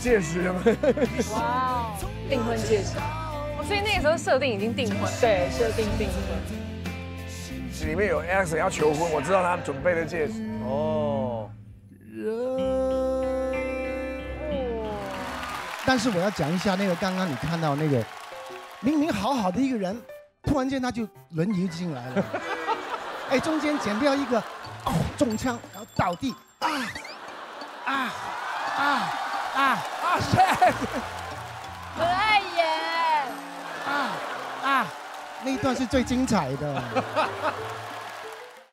戒指。哇，订婚戒指。所以那个时候设定已经订婚。对，设定订婚。里面有 Alex 要求婚，我知道他准备的戒指。哦。但是我要讲一下那个刚刚你看到那个，明明好好的一个人，突然间他就轮椅进来了。哎，中间剪掉一个，哦，中枪，然后倒地。 啊！可爱耶！啊！那一段是最精彩的。